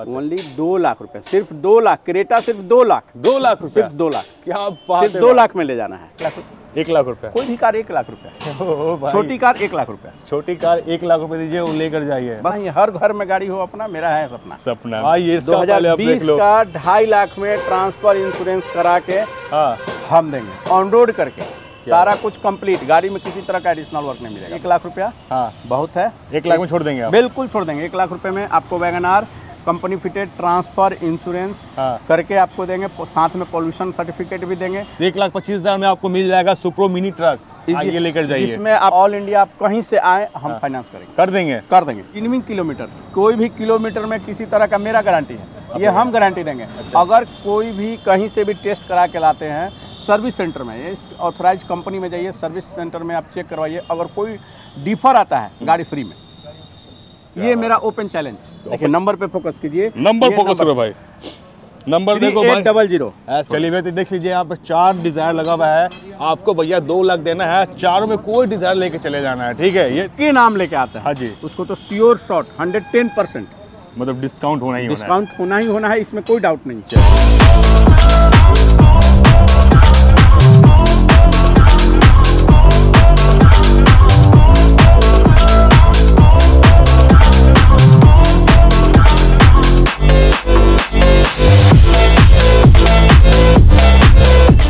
Only 2 lakh रुपए, सिर्फ 2 lakh. Creta सिर्फ 2 लाख, 2 लाख रुपए, सिर्फ 2 लाख। क्या बात है, सिर्फ 2 लाख में ले जाना है। 1 लाख रुपए कोई भी कार, 1 लाख रुपए। छोटी कार 1 लाख रुपए, छोटी कार 1 लाख रुपए दीजिए, वो लेकर जाइए। बस हर घर में गाड़ी हो अपना, मेरा है सपना। सपना आइए, 2020 का 2.5 लाख में ट्रांसफर इंश्योरेंस करा के हम देंगे, ऑन रोड करके सारा कुछ कंप्लीट। गाड़ी में किसी तरह का एडिशनल वर्क नहीं मिलेगा। 1 लाख रुपया हाँ बहुत है, 1 लाख में छोड़ देंगे। बिल्कुल छोड़ देंगे, 1 लाख रुपए में आपको wagon R company fitted transfer insurance करके आपको देंगे, साथ में पॉल्यूशन सर्टिफिकेट भी देंगे। 1,25,000 में आपको मिल जाएगा सुप्रो मिनी ट्रक, आगे लेकर जाइए। इसमें आप ऑल इंडिया, आप कहीं से आए, हम फाइनेंस करेंगे, कर देंगे। इनविन किलोमीटर, कोई भी किलोमीटर में किसी तरह का मेरा गारंटी है, ये हम गारंटी देंगे। अगर कोई भी कहीं से भी टेस्ट करा के लाते हैं सर्विस सेंटर में, इस ऑथोराइज कंपनी में जाइए, सर्विस सेंटर में आप चेक करवाइए, अगर कोई डिफर आता है गाड़ी फ्री में। ये मेरा ओपन चैलेंज। देखिए नंबर पे फोकस कीजिए, नंबर फोकस करो भाई, नंबर देखो भाई 00। चलिए भाई, तो देख लीजिए यहाँ पे 4 डिजायर लगा हुआ है। आपको भैया 2 लाख देना है, चारों में कोई डिजायर लेके चले जाना है, ठीक है। ये के नाम लेके आता है, हाँ जी, उसको तो श्योर शॉट 110%, मतलब डिस्काउंट होना ही होना है, डिस्काउंट होना ही होना है, इसमें कोई डाउट नहीं है।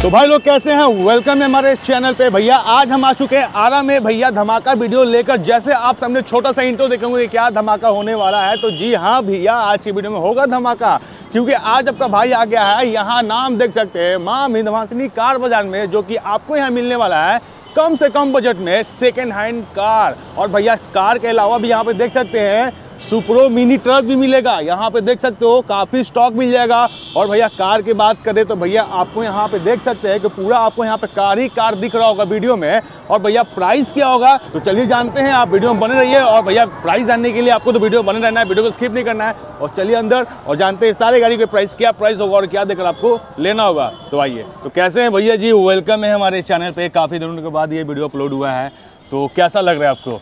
तो भाई लोग कैसे हैं, वेलकम है हमारे इस चैनल पे। भैया आज हम आ चुके हैं आरा में, भैया धमाका वीडियो लेकर। जैसे आप सामने छोटा सा इंट्रो देखेंगे क्या धमाका होने वाला है, तो जी हाँ भैया आज की वीडियो में होगा धमाका, क्योंकि आज आपका भाई आ गया है। यहाँ नाम देख सकते हैं, माँ विंध्यवासिनी कार बाजार में, जो कि आपको यहाँ मिलने वाला है कम से कम बजट में सेकेंड हैंड कार। और भैया इस कार के अलावा भी यहाँ पे देख सकते हैं सुप्रो मिनी ट्रक भी मिलेगा, यहाँ पे देख सकते हो काफ़ी स्टॉक मिल जाएगा। और भैया कार की बात करें तो भैया आपको यहाँ पे देख सकते हैं कि पूरा आपको यहाँ पे कार ही कार दिख रहा होगा वीडियो में। और भैया प्राइस क्या होगा तो चलिए जानते हैं, आप वीडियो में बने रहिए। और भैया प्राइस जानने के लिए आपको तो वीडियो बने रहना है, वीडियो को स्किप नहीं करना है। और चलिए अंदर और जानते हैं सारे गाड़ी के प्राइस होगा और क्या देकर आपको लेना होगा। तो आइए, तो कैसे हैं भैया जी, वेलकम है हमारे चैनल पर। काफ़ी दिनों के बाद ये वीडियो अपलोड हुआ है, तो कैसा लग रहा है आपको?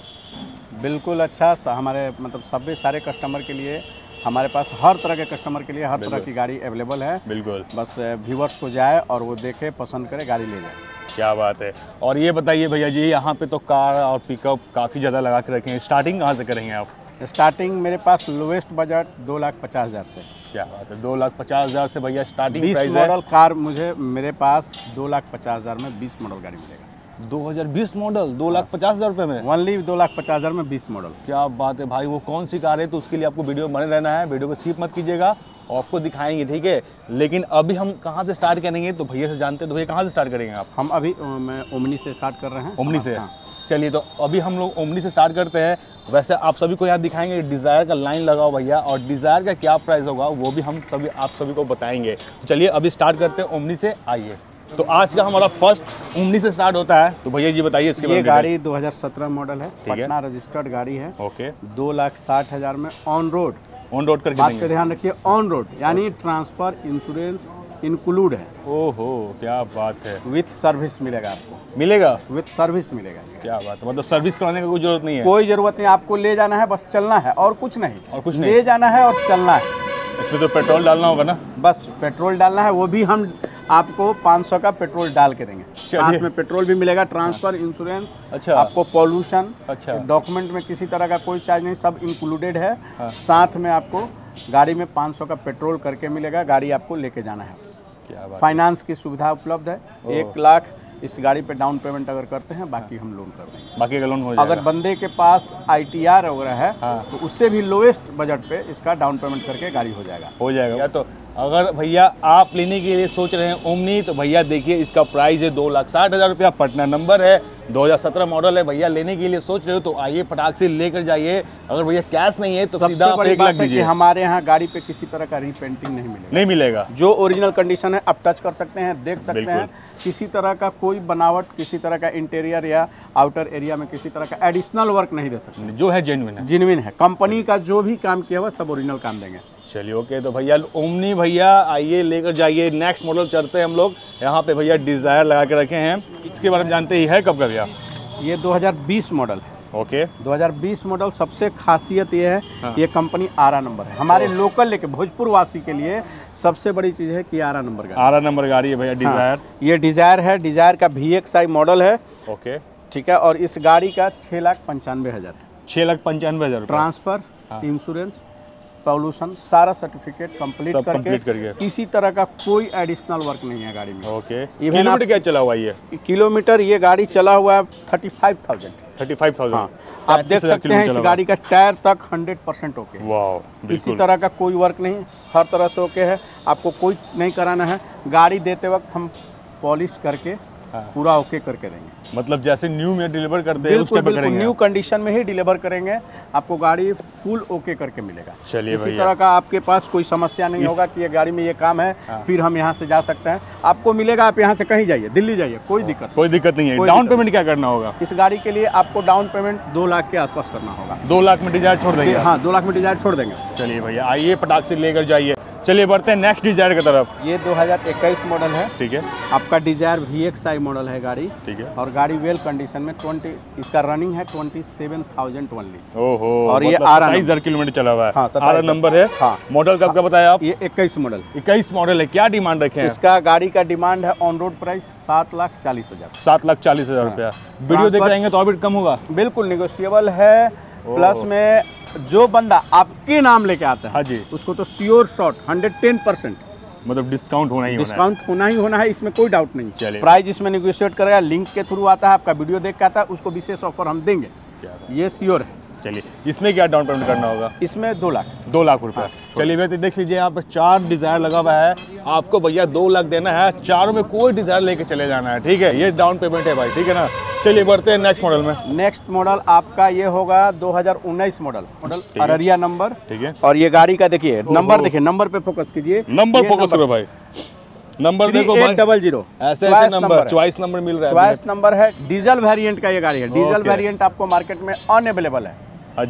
बिल्कुल अच्छा, हमारे मतलब सभी सारे कस्टमर के लिए, हमारे पास हर तरह के कस्टमर के लिए हर तरह की गाड़ी अवेलेबल है। बिल्कुल, बस व्यूअर्स को जाए और वो देखे, पसंद करे, गाड़ी ले जाए। क्या बात है। और ये बताइए भैया जी, यहाँ पे तो कार और पिकअप काफ़ी ज़्यादा लगा के रखे हैं, स्टार्टिंग कहाँ से करेंगे आप? स्टार्टिंग मेरे पास लोवेस्ट बजट 2,50,000 से। क्या बात है, 2,50,000 से भैया स्टार्टिंग प्राइस है। 20 मॉडल कार मुझे, मेरे पास 2,50,000 में 20 मॉडल गाड़ी मिलेगा। 2020 मॉडल 2,50,000 रुपये में, ओनली 2,50,000 में 20 मॉडल। क्या बात है भाई, वो कौन सी कार है तो उसके लिए आपको वीडियो में बने रहना है, वीडियो को स्किप मत कीजिएगा, आपको दिखाएंगे, ठीक है। लेकिन अभी हम कहाँ से स्टार्ट करेंगे तो भैया से जानते हैं। तो भैया कहाँ से स्टार्ट करेंगे आप? हम अभी ओमनी से स्टार्ट कर रहे हैं। ओमनी से, हाँ। चलिए तो अभी हम लोग ओमनी से स्टार्ट करते हैं। वैसे आप सभी को यहाँ दिखाएंगे, डिज़ायर का लाइन लगाओ भैया, और डिज़ायर का क्या प्राइस होगा वो भी हम सभी आप सभी को बताएंगे। चलिए अभी स्टार्ट करते हैं ओमनी से, आइए। तो आज का हमारा फर्स्ट ओमनी से स्टार्ट होता है। तो भैया जी बताइए इसके बारे में। ये गाड़ी 2017 मॉडल है, पटना रजिस्टर्ड गाड़ी है। ओके, 2,60,000 में ऑन रोड। ऑन रोड करके बात का ध्यान रखिए, ऑन रोड यानी ट्रांसफर इंश्योरेंस इंक्लूड है। ओहो क्या बात है, विथ सर्विस मिलेगा आपको। मिलेगा विथ सर्विस मिलेगा। क्या बात है, मतलब सर्विस कराने का कोई जरूरत नहीं है। कोई जरूरत नहीं, आपको ले जाना है, बस चलना है और कुछ नहीं। और कुछ नहीं, ले जाना है और चलना है। इसमें तो पेट्रोल डालना होगा ना? बस पेट्रोल डालना है, वो भी हम आपको 500 का पेट्रोल डाल के देंगे, साथ में पेट्रोल भी मिलेगा, ट्रांसफर इंश्योरेंस। अच्छा, आपको पॉल्यूशन, अच्छा, डॉक्यूमेंट में किसी तरह का कोई चार्ज नहीं, सब इंक्लूडेड है। हाँ। साथ में आपको गाड़ी में 500 का पेट्रोल करके मिलेगा, गाड़ी आपको लेके जाना है। क्या बात, फाइनेंस की सुविधा उपलब्ध है। 1 लाख इस गाड़ी पे डाउन पेमेंट अगर करते हैं, बाकी हम लोन कर देंगे, बाकी का लोन हो जाएगा। अगर बंदे के पास ITR वगैरह है, हाँ, तो उससे भी लोवेस्ट बजट पे इसका डाउन पेमेंट करके गाड़ी हो जाएगा। या तो अगर भैया आप लेने के लिए सोच रहे हैं ओमनी, तो भैया देखिए इसका प्राइस है 2,60,000 रुपया, पटना नंबर है, 2017 मॉडल है। भैया लेने के लिए सोच रहे हो तो आइए, फटाक से लेकर जाइए। अगर भैया कैश नहीं है तो सीधा 1 लाख दीजिए। हमारे यहाँ गाड़ी पे किसी तरह का रीपेंटिंग नहीं मिलेगा, जो ओरिजिनल कंडीशन है आप टच कर सकते हैं, देख सकते हैं। किसी तरह का कोई बनावट, किसी तरह का इंटीरियर या आउटर एरिया में किसी तरह का एडिशनल वर्क नहीं दे सकते, जो है जेन्युइन है। कंपनी का जो भी काम किया हुआ सब ओरिजिनल काम देंगे। चलिए ओके, तो भैया ओमनी भैया आइए लेकर जाइए। नेक्स्ट मॉडल चलते हैं हम लोग। यहाँ पे भैया डिज़ायर लगा के रखे हैं, इसके बारे में जानते ही है कब का भैया? ये 2020 मॉडल है। Okay 2020 model. सबसे खासियत ये है ये कंपनी आरा नंबर है हमारे लोकल लेके भोजपुर वासी के लिए सबसे बड़ी चीज़ है कि आरा नंबर गाड़ी, आरा नंबर गाड़ी है भैया। डिजायर ये डिजायर है, डिजायर का VXI मॉडल है। ओके ठीक है। और इस गाड़ी का 6,95,000 6,95,000 ट्रांसफर, इंश्योरेंस, पॉल्यूशन सारा सर्टिफिकेट कंप्लीट करके किसी तरह का कोई एडिशनल वर्क नहीं है गाड़ी में। ओके किलोमीटर क्या चला हुआ है? किलोमीटर ये गाड़ी चला हुआ है 35,000। आप देख सकते हैं इस गाड़ी का टायर तक 100% ओके है, किसी तरह का कोई वर्क नहीं, हर तरह से ओके है। आपको कोई नहीं कराना है, गाड़ी देते वक्त हम पॉलिश करके पूरा ओके करके देंगे। मतलब जैसे न्यू में डिलीवर करते हैं उस टाइप करेंगे, न्यू कंडीशन में ही डिलीवर करेंगे। आपको गाड़ी फुल ओके करके मिलेगा। चलिए इसी तरह का आपके पास कोई समस्या नहीं होगा कि ये गाड़ी में ये काम है फिर हम यहाँ से जा सकते हैं। आपको मिलेगा, आप यहाँ से कहीं जाइए, दिल्ली जाइए, कोई दिक्कत नहीं है। डाउन पेमेंट क्या करना होगा इस गाड़ी के लिए? आपको डाउन पेमेंट 2 लाख के आसपास करना होगा। 2 लाख में डिजायर छोड़ देंगे? हाँ 2 लाख में डिजायर छोड़ देंगे। चलिए भैया आइए पटाख से लेकर जाइए। चलिए बढ़ते हैं नेक्स्ट डिजायर की तरफ। ये 2021 मॉडल है। ठीक है। आपका डिजायर VXI मॉडल है गाड़ी। ठीक है। और गाड़ी वेल कंडीशन में 20 इसका रनिंग है 27,000 ओनली। ओहो। और ये आरा 2,000 किलोमीटर चला हुआ है। हाँ, आरा नंबर है। हाँ। मॉडल कब का बताया आप? ये 21 मॉडल। 21 मॉडल है। क्या डिमांड रखे हैं इसका? गाड़ी का डिमांड है ऑन रोड प्राइस 7,40,000 7,40,000 रुपया। वीडियो देख रहेंगे तो और भी कम होगा? बिल्कुल निगोशिएबल है। प्लस में जो बंदा आपके नाम लेके आता है, हाँ जी, उसको तो श्योर शॉट 110% मतलब डिस्काउंट होना ही होना है। डिस्काउंट होना ही होना है, इसमें कोई डाउट नहीं। प्राइस इसमें निगोशिएट करेगा, लिंक के थ्रू आता है, आपका वीडियो देख के आता है, उसको विशेष ऑफर हम देंगे, ये श्योर है। चलिए इसमें क्या डाउन पेमेंट करना होगा? इसमें 2 लाख रुपया। चलिए भैया देख लीजिए यहाँ पे 4 डिजायर लगा हुआ है। आपको भैया 2 लाख देना है, चारों में कोई डिजायर लेके चले जाना है। ठीक है, ये डाउन पेमेंट है भाई। ठीक है ना। चलिए बढ़ते हैं नेक्स्ट मॉडल में। नेक्स्ट मॉडल आपका ये होगा 2019 मॉडल अररिया नंबर। ठीक है। और ये गाड़ी का देखिए नंबर, देखिए नंबर पे फोकस कीजिए, नंबर फोकस करो भाई, नंबर देखो भाई 800 ऐसे नंबर, चॉइस नंबर मिल रहा है, चॉइस नंबर है। डीजल वेरिएंट का ये गाड़ी है। डीजल वेरिएंट आपको मार्केट में अनअवेलेबल है,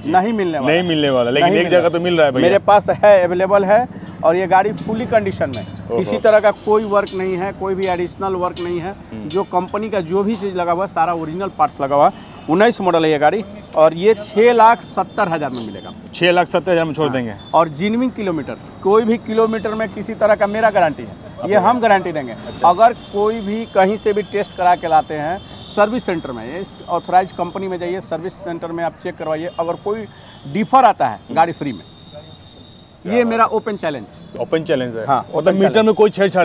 नहीं मिलने वाला, लेकिन एक जगह तो मिल रहा है भैया, मेरे पास है, अवेलेबल है। और ये गाड़ी फुली कंडीशन में, किसी तरह का कोई वर्क नहीं है, कोई भी एडिशनल वर्क नहीं है। जो कंपनी का जो भी चीज़ लगा हुआ है सारा ओरिजिनल पार्ट्स लगा हुआ है। 19 मॉडल है ये गाड़ी और ये 6,70,000 में मिलेगा। 6,70,000 में छोड़ देंगे। और जिनविंग किलोमीटर, कोई भी किलोमीटर में किसी तरह का मेरा गारंटी है, ये हम गारंटी देंगे। अगर कोई भी कहीं से भी टेस्ट करा के लाते हैं सर्विस सेंटर में, इस ऑथोराइज कंपनी में जाइए, सर्विस सेंटर में आप चेक करवाइए, अगर कोई डिफर आता है गाड़ी फ्री में। ये मेरा ओपन चैलेंज है। हाँ, मतलब मीटर में कोई छेड़छाड़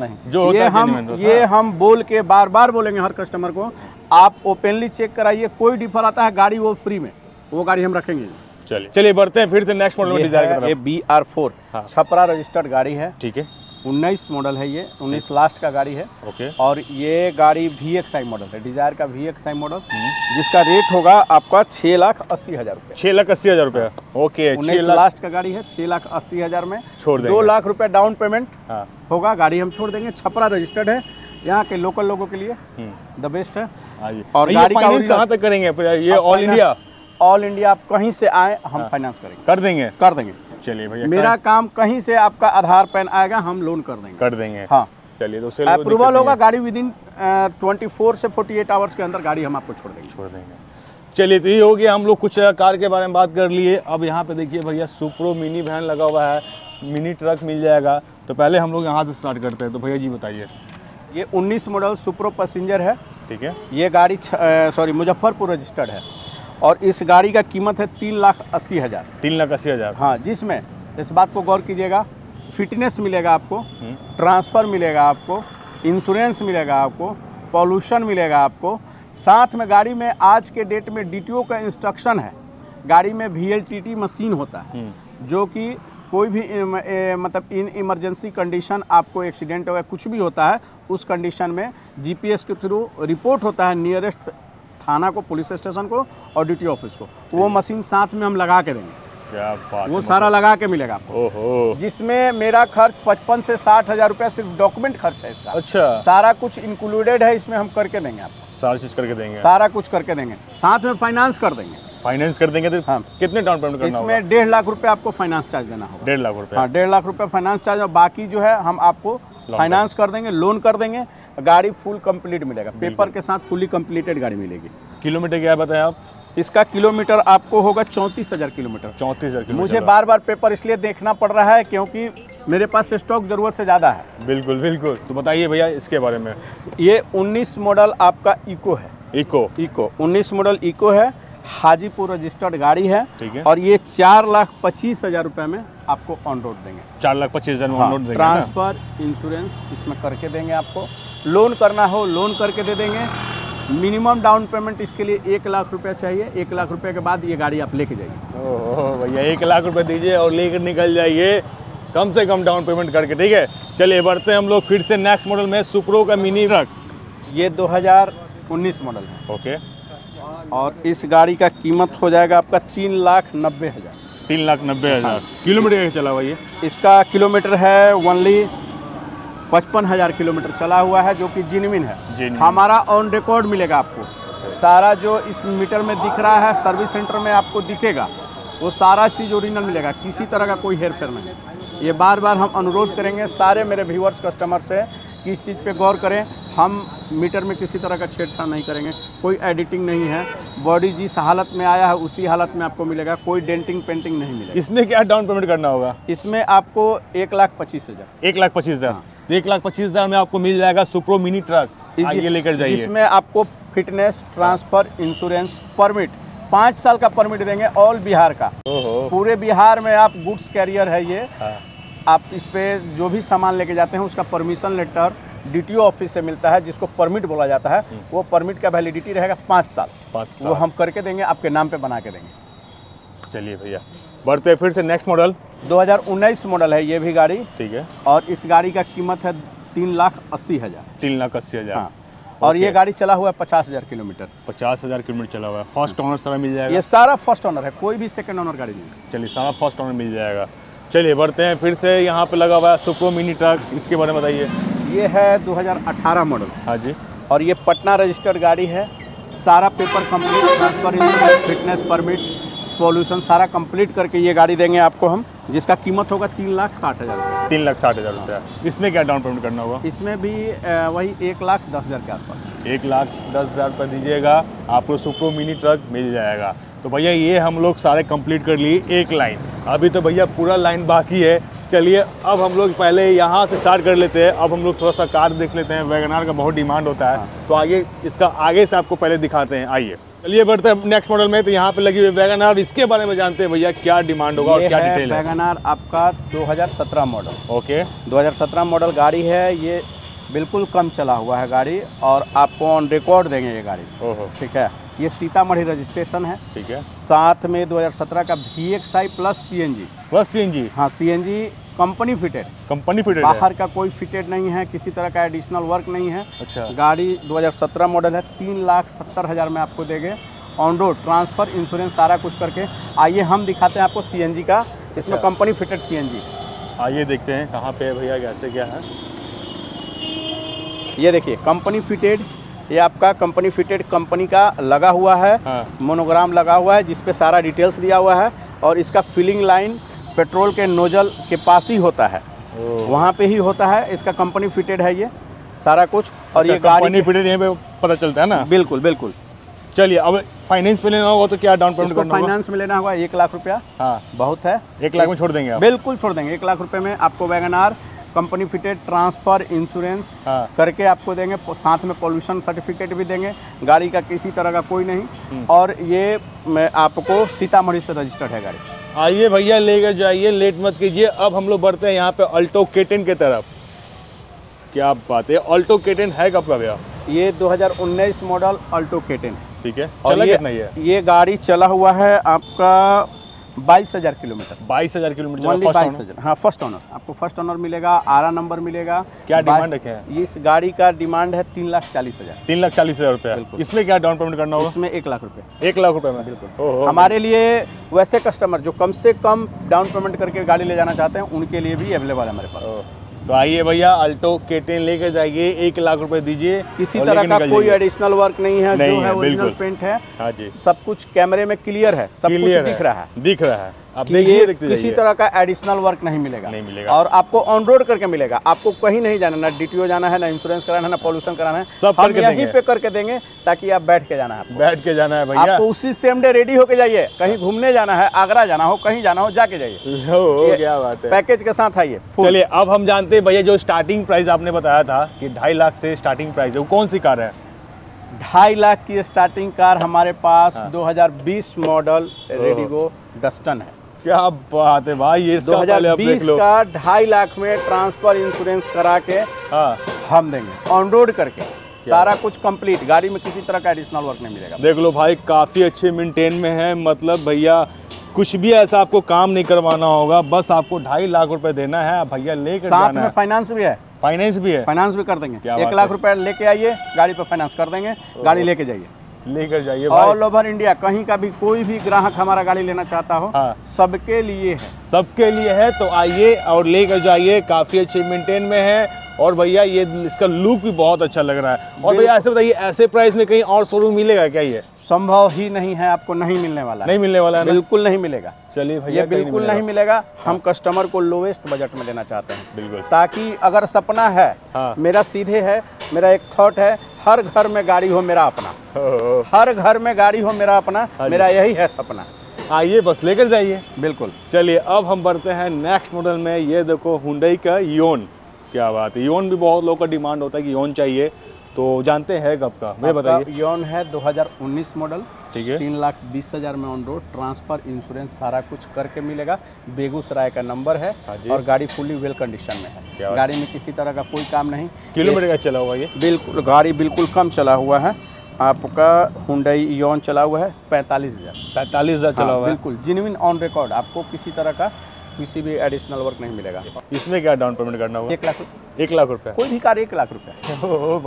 नहीं, जो होता है ये हम बोल के बार बोलेंगे हर कस्टमर को। आप ओपनली चेक कराइए, कोई डिफर आता है गाड़ी वो फ्री में, वो गाड़ी हम रखेंगे। चलिए बढ़ते हैं फिर से नेक्स्ट मॉडल में डिजायर की तरफ। ये BR4 छपरा रजिस्टर्ड गाड़ी है। ठीक है। 19 मॉडल है ये, 19 लास्ट का गाड़ी है। ओके। और ये गाड़ी VXI मॉडल है, डिजायर का VXI मॉडल, जिसका रेट होगा आपका 6,80,000 रुपये। 6,80,000 रुपया। ओके 19 लास्ट का गाड़ी है, 6,80,000 में छोड़ देंगे। 2 लाख रुपए डाउन पेमेंट होगा, गाड़ी हम छोड़ देंगे। छपरा रजिस्टर्ड है, यहाँ के लोकल लोगों के लिए द बेस्ट है। और गाड़ी कहाँ तक करेंगे ये? ऑल इंडिया आप कहीं से आए हम फाइनेंस करेंगे, कर देंगे। चलिए भैया मेरा काम, कहीं से आपका आधार पैन आएगा हम लोन कर देंगे। हाँ चलिए, तो अप्रूवल होगा, गाड़ी विदिन 24 से 48 आवर्स के अंदर गाड़ी हम आपको छोड़ देंगे। चलिए तो ये हो गया, हम लोग कुछ कार के बारे में बात कर लिए। अब यहाँ पे देखिए भैया सुप्रो मिनी वैन लगा हुआ है, मिनी ट्रक मिल जाएगा। तो पहले हम लोग यहाँ से स्टार्ट करते हैं। तो भैया जी बताइए, ये 19 मॉडल सुप्रो पैसेंजर है। ठीक है। ये गाड़ी मुजफ्फरपुर रजिस्टर्ड है और इस गाड़ी का कीमत है 3,80,000। 3,80,000। हाँ, जिसमें इस बात को गौर कीजिएगा, फिटनेस मिलेगा आपको, ट्रांसफ़र मिलेगा आपको, इंश्योरेंस मिलेगा आपको, पॉल्यूशन मिलेगा आपको। साथ में गाड़ी में आज के डेट में DTO का इंस्ट्रक्शन है, गाड़ी में VLTT मशीन होता है, जो कि कोई भी मतलब इन इमरजेंसी कंडीशन, आपको एक्सीडेंट वगैरह कुछ भी होता है उस कंडीशन में GPS के थ्रू रिपोर्ट होता है नियरेस्ट थाना को, पुलिस स्टेशन को और DTO ऑफिस को। वो मशीन साथ में हम लगा के देंगे, क्या बात, वो सारा लगा के मिलेगा आपको। ओहो। जिसमें मेरा खर्च 55 से 60,000 रुपया सिर्फ डॉक्यूमेंट खर्च है इसका। अच्छा। सारा कुछ इंक्लूडेड है इसमें, हम करके देंगे आपको, सारा कुछ करके देंगे। साथ में फाइनेंस कर देंगे। तो हाँ। कितने डाउन पेमेंट करना होगा? इसमें 1.5 लाख रुपये आपको फाइनेंस चार्ज देना होगा। 1.5 लाख रुपये। हाँ 1.5 लाख रुपये फाइनेंस चार्ज, और बाकी जो है हम आपको फाइनेंस कर देंगे, लोन कर देंगे। गाड़ी फुल कंप्लीट मिलेगा, पेपर के साथ फुली कंप्लीटेड गाड़ी मिलेगी। किलोमीटर क्या बताया आप? इसका किलोमीटर आपको होगा 34,000 किलोमीटर। 34,000 किलोमीटर। मुझे बार बार पेपर इसलिए देखना पड़ रहा है क्योंकि मेरे पास स्टॉक ज़रूरत से ज़्यादा है। बिल्कुल बिल्कुल। तो बताइए भैया इसके बारे में। ये 19 मॉडल आपका इको है। इको इको 19 मॉडल इको है, हाजीपुर रजिस्टर्ड गाड़ी है, ठीक है। और ये 4,25,000 रुपये में आपको ऑन रोड देंगे। 4,25,000 ऑन रोड देंगे। ट्रांसफर इंश्योरेंस इसमें करके देंगे आपको। लोन करना हो लोन करके दे देंगे। मिनिमम डाउन पेमेंट इसके लिए 1 लाख रुपया चाहिए। 1 लाख रुपये के बाद ये गाड़ी आप लेके जाइए। ओह भैया 1 लाख रुपये दीजिए और लेकर निकल जाइए कम से कम डाउन पेमेंट करके, ठीक है। चलिए बढ़ते हैं हम लोग फिर से नेक्स्ट मॉडल में, सुप्रो का मिनी ट्रक। ये 2019 मॉडल है, ओके। और इस गाड़ी का कीमत हो जाएगा आपका 3,90,000। 3,90,000। किलोमीटर चला हुआ ये? इसका किलोमीटर है ओनली 55,000 किलोमीटर चला हुआ है, जो कि जेन्युइन है। हमारा ऑन रिकॉर्ड मिलेगा आपको। सारा जो इस मीटर में दिख रहा है सर्विस सेंटर में आपको दिखेगा, वो सारा चीज़ ओरिजिनल मिलेगा। किसी तरह का कोई हेर फेर नहीं। ये बार बार हम अनुरोध करेंगे सारे मेरे व्यूअर्स कस्टमर से कि इस चीज़ पे गौर करें। हम मीटर में किसी तरह का छेड़छाड़ नहीं करेंगे। कोई एडिटिंग नहीं है। बॉडी जिस हालत में आया है उसी हालत में आपको मिलेगा। कोई डेंटिंग पेंटिंग नहीं मिलेगा। इसमें क्या डाउन पेमेंट करना होगा? इसमें आपको 1,25,000। 1,25,000। 1,25,000 में आपको मिल जाएगा सुप्रो मिनी ट्रक। ये लेकर जाइए। इसमें आपको फिटनेस, ट्रांसफर, इंश्योरेंस, परमिट, 5 साल का परमिट देंगे, ऑल बिहार का। पूरे बिहार में आप गुड्स कैरियर है ये। आप इस पे जो भी सामान लेके जाते हैं उसका परमिशन लेटर DTO ऑफिस से मिलता है, जिसको परमिट बोला जाता है। वो परमिट का वैलिडिटी रहेगा 5 साल। वो हम करके देंगे, आपके नाम पे बना के देंगे। चलिए भैया बढ़ते हैं फिर से नेक्स्ट मॉडल। 2019 मॉडल है ये भी गाड़ी, ठीक है। और इस गाड़ी का कीमत है 3,80,000। 3,80,000। हाँ। और ये गाड़ी चला हुआ है 50,000 किलोमीटर। 50,000 किलोमीटर चला हुआ है। फर्स्ट ऑनर सारा मिल जाएगा। ये सारा फर्स्ट ऑनर है, कोई भी सेकंड ऑनर गाड़ी नहीं। चलिए सारा फर्स्ट ऑनर मिल जाएगा। चलिए बढ़ते हैं फिर से। यहाँ पे लगा हुआ है सुप्रो मिनी ट्रक, इसके बारे में बताइए। ये है 2018 मॉडल। हाँ जी। और ये पटना रजिस्टर्ड गाड़ी है। सारा paper complete, transfer, insurance, fitness, permit, pollution सारा कंप्लीट करके ये गाड़ी देंगे आपको हम, जिसका कीमत होगा 3,60,000। 3,60,000 रुपया। इसमें क्या डाउन पेमेंट करना होगा? इसमें भी वही 1,10,000 के आसपास। 1,10,000 रुपये दीजिएगा, आपको सुप्रो मिनी ट्रक मिल जाएगा। तो भैया ये हम लोग सारे कंप्लीट कर लिए एक लाइन। अभी तो भैया पूरा लाइन बाकी है। चलिए अब हम लोग पहले यहाँ से स्टार्ट कर लेते हैं। अब हम लोग थोड़ा सा कार देख लेते हैं। वैगनार का बहुत डिमांड होता है। हाँ। तो आगे इसका आगे से आपको पहले दिखाते हैं। आइए चलिए बढ़ते हैं नेक्स्ट मॉडल में। तो यहाँ पे लगी हुई वैगनार, इसके बारे में जानते हैं भैया क्या डिमांड होगा और क्या डिटेल है। वैगनार आपका 2017 मॉडल, ओके। 2017 मॉडल गाड़ी है। ये बिल्कुल कम चला हुआ है गाड़ी और आपको ऑन रिकॉर्ड देंगे ये गाड़ी, ठीक है। ये सीतामढ़ी रजिस्ट्रेशन है, ठीक है। साथ में 2017 का VXI plus CNG। Plus CNG। हाँ, CNG company fitted. Company fitted. बाहर का कोई फिटेड नहीं है, किसी तरह का एडिशनल वर्क नहीं है। अच्छा। गाड़ी 2017 मॉडल है। 3,70,000 में आपको देंगे ऑन रोड, ट्रांसफर, इंश्योरेंस सारा कुछ करके। आइए हम दिखाते हैं आपको CNG का। इसमें कंपनी फिटेड CNG। आइए देखते हैं कहाँ पे भैया, कैसे क्या है। ये देखिए कंपनी फिटेड। ये आपका कंपनी फिटेड कंपनी का लगा हुआ है। हाँ। मोनोग्राम लगा हुआ है जिसपे सारा डिटेल्स दिया हुआ है। और इसका फिलिंग लाइन पेट्रोल के नोजल के पास ही होता है, वहाँ पे ही होता है। इसका कंपनी फिटेड है ये सारा कुछ। और अच्छा, ये गाड़ी फिटेड यहाँ पे पता चलता है ना। बिल्कुल बिल्कुल। चलिए अब फाइनेंस पे लेना होगा तो क्या डाउन पेमेंट करना होगा? फाइनेंस में लेना होगा 1 लाख रुपया। हाँ बहुत है। 1 लाख में छोड़ देंगे आप? बिल्कुल छोड़ देंगे। 1 लाख रुपये में आपको WagonR company fitted, transfer, insurance करके आपको देंगे। साथ में पॉल्यूशन सर्टिफिकेट भी देंगे। गाड़ी का किसी तरह का कोई नहीं। और ये आपको सीतामढ़ी से रजिस्टर्ड है गाड़ी। आइए भैया लेकर जाइए, लेट मत कीजिए। अब हम लोग बढ़ते हैं यहाँ पे अल्टो K10 के तरफ। क्या बात है। अल्टो K10 है कब का भैया? ये 2019 मॉडल अल्टो K10, ठीक है। चला कितना है ये गाड़ी? चला हुआ है आपका 22,000 किलोमीटर। 22,000 किलोमीटर। 22,000। हाँ फर्स्ट ऑनर। आपको फर्स्ट ऑनर मिलेगा, आरा नंबर मिलेगा। क्या डिमांड रखे हैं? इस गाड़ी का डिमांड है 3,40,000। 3,40,000 रुपया। इसमें क्या डाउन पेमेंट करना होगा? इसमें 1 लाख रुपए। 1 लाख रुपए में बिल्कुल। हमारे लिए वैसे कस्टमर जो कम से कम डाउन पेमेंट करके गाड़ी ले जाना चाहते हैं उनके लिए भी अवेलेबल है हमारे पास। तो आइए भैया अल्टो K10 लेकर जाइए, 1 लाख रुपए दीजिए। किसी तरह का कोई एडिशनल वर्क नहीं है, जो है ओरिजिनल पेंट है। हाँ जी। सब कुछ कैमरे में क्लियर है, सब कुछ दिख रहा है। किसी तरह का एडिशनल वर्क नहीं मिलेगा और आपको ऑन रोड करके मिलेगा। आपको कहीं नहीं जाना, ना डीटीओ जाना है, ना इंश्योरेंस कराना है, ना पॉल्यूशन कराना है, सब हम यहीं पे करके देंगे ताकि आप बैठ के जाना है। बैठ के जाना है भैया, आपको उसी सेम डे रेडी होके जाइए। कहीं घूमने जाना है, आगरा जाना हो, कहीं जाना हो, जाके जाइए। क्या बात है, पैकेज के साथ आइए। चलिए अब हम जानते हैं भैया जो स्टार्टिंग प्राइस आपने बताया था कि 2.5 लाख से स्टार्टिंग प्राइस है, वो कौन सी कार है? 2.5 लाख की स्टार्टिंग कार हमारे पास 2020 मॉडल रेडिगो डस्टन है। क्या बात है भाई, ये 2020 का 2.5 लाख में ट्रांसफर इंश्योरेंस करा के हम देंगे, ऑन रोड करके सारा कुछ कंप्लीट। गाड़ी में किसी तरह का एडिशनल वर्क नहीं मिलेगा। देख लो भाई, काफी अच्छे मेंटेन में है, मतलब भैया कुछ भी ऐसा आपको काम नहीं करवाना होगा, बस आपको 2.5 लाख रुपए देना है भैया, लेकर साथ में फाइनेंस भी है। फाइनेंस भी है? फाइनेंस भी कर देंगे। 1 लाख रुपए लेके आइए, गाड़ी पर फाइनेंस कर देंगे, गाड़ी लेके जाइए, लेकर जाइए। ऑल ओवर इंडिया कहीं का भी कोई भी ग्राहक हमारा गाड़ी लेना चाहता हो, सबके लिए है, सबके लिए है। तो आइए और लेकर जाइए, काफी अच्छे मेंटेन में है और भैया ये इसका लुक भी बहुत अच्छा लग रहा है। और भैया ऐसे बताइए, ऐसे प्राइस में कहीं और शोरूम मिलेगा क्या? ये संभव ही नहीं है, आपको नहीं मिलने वाला, नहीं मिलने वाला, बिल्कुल नहीं मिलेगा। चलिए भैया, बिल्कुल नहीं मिलेगा। हम कस्टमर को लोवेस्ट बजट में देना चाहते हैं, बिल्कुल, ताकि अगर सपना है मेरा, सीधे है मेरा, एक थॉट है, हर घर में गाड़ी हो मेरा अपना, हर घर में गाड़ी हो मेरा अपना, मेरा यही है सपना। आइए बस लेकर जाइए, बिल्कुल। चलिए अब हम बढ़ते हैं नेक्स्ट मॉडल में। ये देखो Hyundai का योन, क्या बात है। योन भी बहुत लोगों का डिमांड होता है कि योन चाहिए, तो जानते हैं कब का, मैं बताइए। योन है 2019 मॉडल, ठीक है, 3,20,000 में ऑन रोड, ट्रांसफर इंश्योरेंस सारा कुछ करके मिलेगा। बेगूसराय का नंबर है और गाड़ी फुली वेल कंडीशन में है। गाड़ी में किसी तरह का कोई काम नहीं। किलोमीटर का चला हुआ ये? बिल्कुल, गाड़ी बिल्कुल कम चला हुआ है। आपका Hyundai योन चला हुआ है 45,000। 45,000 चला हुआ है, बिल्कुल जेन्युइन ऑन रिकॉर्ड। आपको किसी तरह का किसी भी एडिशनल वर्क नहीं मिलेगा। इसमें क्या डाउन पेमेंट करना होगा? 1 लाख। 1 लाख रुपए? कोई भी कार 1 लाख रुपए,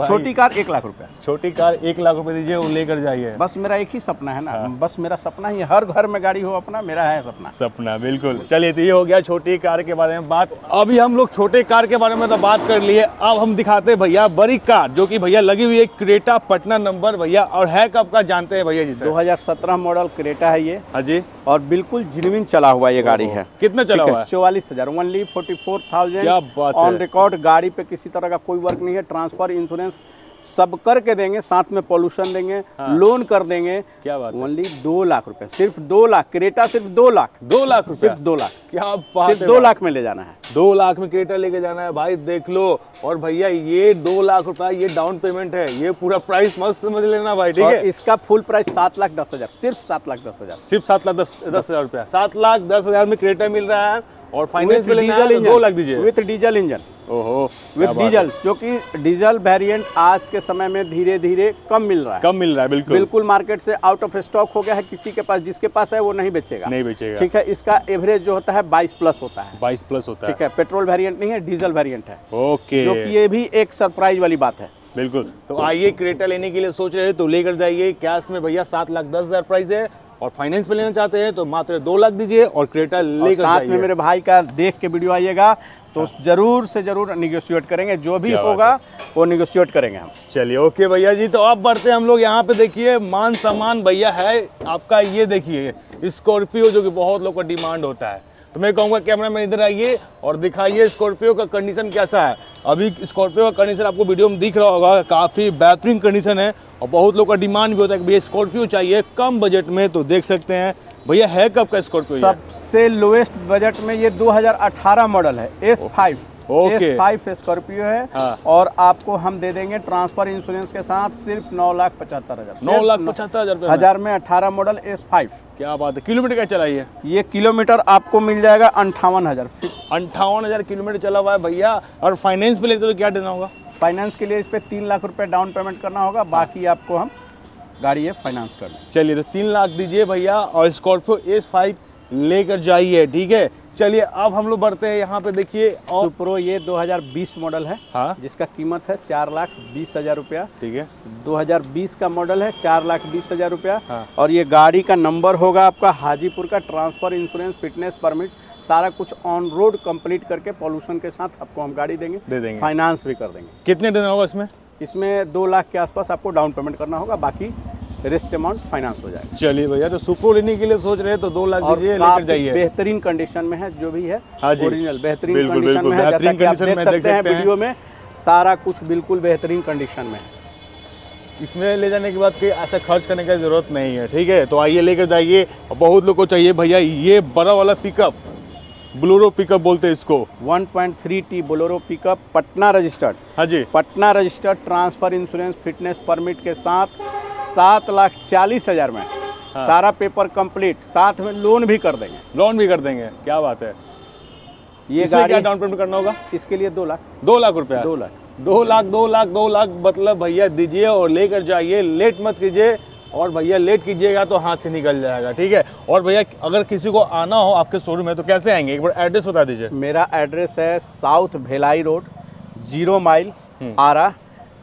छोटी कार 1 लाख रुपए, छोटी कार 1 लाख रुपए दीजिए और लेकर जाइए। बस मेरा एक ही सपना है ना, बस मेरा सपना ही, हर घर में गाड़ी हो अपना, मेरा है सपना, सपना, बिल्कुल। चलिए तो ये हो गया छोटी कार के बारे में बात। अभी हम लोग छोटे कार के बारे में तो बात कर लिए, अब हम दिखाते हैं भैया बड़ी कार, जो की भैया लगी हुई है क्रेटा, पटना नंबर भैया, और है कब का जानते हैं भैया जी? 2017 मॉडल क्रेटा है ये, हाँ जी, और बिल्कुल जेन्युइन चला हुआ ये गाड़ी है। कितना चला हुआ है? 44,000, ओनली 44,000 ऑन रिकॉर्ड। गाड़ी पे किसी तरह का कोई वर्क नहीं है, ट्रांसफर इंश्योरेंस सब करके देंगे, साथ में पॉल्यूशन देंगे, लोन कर देंगे। क्या बात है, ओनली 2 लाख रुपए, सिर्फ 2 लाख, क्रेटा सिर्फ 2 लाख, 2 लाख, सिर्फ 2 लाख। क्या बात है, 2 लाख में ले जाना है, 2 लाख में क्रेटा लेके जाना है भाई, देख लो। और भैया ये 2 लाख रुपए ये डाउन पेमेंट है, ये पूरा प्राइस मस्त समझ लेना भाई, ठीक है। इसका फुल प्राइस 7,10,000, सिर्फ 7,10,000, सिर्फ 7,10,000 रुपया, 7,10,000 में क्रेटा मिल रहा है। और फाइनेंस में लेना है 2 लाख दीजिए, विद डीजल इंजन। ओहो, विद डीजल, जो कि डीजल वेरिएंट आज के समय में धीरे धीरे कम मिल रहा है, कम मिल रहा है, बिल्कुल, बिल्कुल मार्केट से आउट ऑफ स्टॉक हो गया है। किसी के पास, जिसके पास है वो नहीं बेचेगा, नहीं बेचेगा, ठीक है। इसका एवरेज जो होता है 22 प्लस होता है, 22 प्लस होता है, ठीक है। पेट्रोल वेरिएंट नहीं है, डीजल वेरिएंट है, ओके, जो कि ये भी एक सरप्राइज वाली बात है, बिल्कुल। तो आइए, क्रेटा लेने के लिए सोच रहे हैं तो लेकर जाइए। कैश में भैया 7,10,000 प्राइस है, और फाइनेंस पे लेना चाहते हैं तो मात्र 2 लाख दीजिए और क्रेटा लेकर साथ में मेरे भाई का देख के वीडियो आइएगा तो जरूर से जरूर निगोशिएट करेंगे, जो भी होगा वो निगोशिएट करेंगे हम। चलिए ओके भैया जी, तो अब बढ़ते हैं हम लोग। यहाँ पे देखिए मान सम्मान भैया है आपका, ये देखिए स्कॉर्पियो, जो कि बहुत लोग का डिमांड होता है। तो मैं कहूँगा कैमरा मैन इधर आइए और दिखाइए स्कॉर्पियो का कंडीशन कैसा है। अभी स्कॉर्पियो का कंडीशन आपको वीडियो में दिख रहा होगा, काफ़ी बेहतरीन कंडीशन है और बहुत लोग का डिमांड भी होता है कि भैया स्कॉर्पियो चाहिए कम बजट में, तो देख सकते हैं। भैया है कब का स्कॉर्पियो? सबसे लोएस्ट बजट में ये 2018 मॉडल है, S5, S5 स्कॉर्पियो है। हाँ। और आपको हम दे देंगे ट्रांसफर इंश्योरेंस के साथ सिर्फ 9,75,000, 9,75,000 में 18 मॉडल S5। क्या बात है, किलोमीटर क्या चलाइए? ये किलोमीटर आपको मिल जाएगा 58,000, 58,000 किलोमीटर चला हुआ है भैया। और फाइनेंस पे लेते हो तो क्या देना होगा? फाइनेंस के लिए इस पे 3 लाख रुपए डाउन पेमेंट करना होगा, बाकी आपको हम गाड़ी ये फाइनेंस कर दें। चलिए तो 3 लाख दीजिए भैया और स्कॉर्पियो S5 लेकर जाइए, ठीक है। चलिए अब हम लोग बढ़ते हैं। यहाँ पे देखिए सुप्रो, ये 2020 मॉडल है, हाँ? जिसका कीमत है 4,20,000 रुपया, ठीक है। 2020 का मॉडल है, 4,20,000 रुपया। हाँ। और ये गाड़ी का नंबर होगा आपका हाजीपुर का, ट्रांसफर इंश्योरेंस, फिटनेस परमिट सारा कुछ ऑन रोड कंप्लीट करके पॉल्यूशन के साथ आपको हम गाड़ी देंगे, दे देंगे, फाइनेंस भी कर देंगे। कितने देना होगा इसमें? इसमें 2 लाख के आसपास आपको डाउन पेमेंट करना होगा, बाकी रेस्ट अमाउंट फाइनेंस हो जाएगा। चलिए भैया, तो सुपो लेने के लिए सोच रहे हैं तो 2 लाख दीजिए, लेकर जाइए। बेहतरीन कंडीशन में है जो भी है, ओरिजिनल बेहतरीन कंडीशन में है, जैसा कि आप देख सकते हैं वीडियो में, सारा कुछ बिल्कुल बेहतरीन कंडीशन में है। इसमें ले जाने के बाद कोई ऐसा खर्च करने की जरूरत नहीं है, ठीक है। तो आइए लेकर जाइए। बहुत लोग को चाहिए भैया ये बड़ा वाला पिकअप, बोलेरो पिकअप बोलते हैं इसको, 1.3T Bolero pickup, Patna registered. हाँ जी, Patna registered, transfer insurance fitness permit के साथ 7,40,000 में। हाँ। सारा पेपर कंप्लीट, साथ में लोन भी कर देंगे। लोन भी कर देंगे, क्या बात है। ये गाड़ी क्या डाउन पेमेंट करना होगा इसके लिए? 2 लाख रुपया। 2 लाख मतलब भैया दीजिए और लेकर जाइए, लेट मत कीजिए। और भैया लेट कीजिएगा तो हाथ से निकल जाएगा, ठीक है। और भैया अगर किसी को आना हो आपके शोरूम में तो कैसे आएंगे, एक बार एड्रेस बता दीजिए। मेरा एड्रेस है south Bhelai road, 0 mile, Arrah,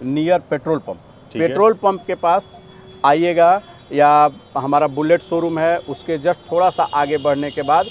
near petrol pump. Petrol pump के पास आइएगा, या हमारा बुलेट शोरूम है उसके जस्ट थोड़ा सा आगे बढ़ने के बाद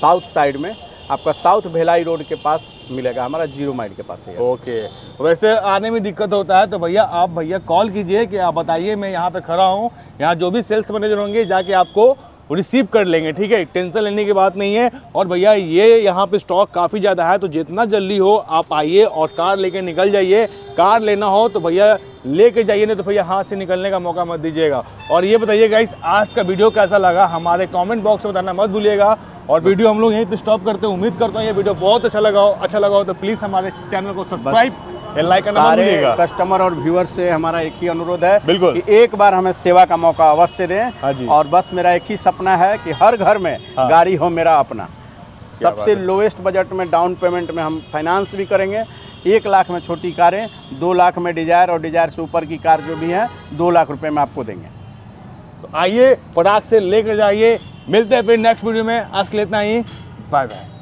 साउथ साइड में आपका साउथ भेलाई रोड के पास मिलेगा, हमारा 0 माइल के पास है। ओके, वैसे आने में दिक्कत होता है तो भैया आप कॉल कीजिए कि आप बताइए, मैं यहाँ पे खड़ा हूँ, यहाँ जो भी सेल्स मैनेजर होंगे जाके आपको रिसीव कर लेंगे, ठीक है। टेंशन लेने की बात नहीं है। और भैया ये यहाँ पे स्टॉक काफ़ी ज़्यादा है, तो जितना जल्दी हो आप आइए और कार लेके निकल जाइए। कार लेना हो तो भैया लेके जाइए, नहीं तो भैया हाथ से निकलने का मौका मत दीजिएगा। और ये बताइए गाइस, आज का वीडियो कैसा लगा हमारे कमेंट बॉक्स में बताना मत भूलिएगा। और वीडियो हम लोग यहीं पे स्टॉप करते हैं। उम्मीद करता हूँ ये वीडियो बहुत अच्छा लगा हो तो प्लीज़ हमारे चैनल को सब्सक्राइब, लाइक करना मत भूलिएगा। कस्टमर और व्यूअर्स से हमारा एक ही अनुरोध है बिल्कुल कि एक बार हमें सेवा का मौका अवश्य दें। और बस मेरा एक ही सपना है कि हर घर में गाड़ी हो मेरा अपना। सबसे लोएस्ट बजट में, डाउन पेमेंट में हम फाइनेंस भी करेंगे। 1 लाख में छोटी कारें, 2 लाख में डिजायर और डिजायर से ऊपर की कार जो भी है 2 लाख रुपए में आपको देंगे। तो आइए फटाक से लेकर जाइए। मिलते हैं फिर नेक्स्ट वीडियो में। आज के लिए इतना ही, बाय बाय।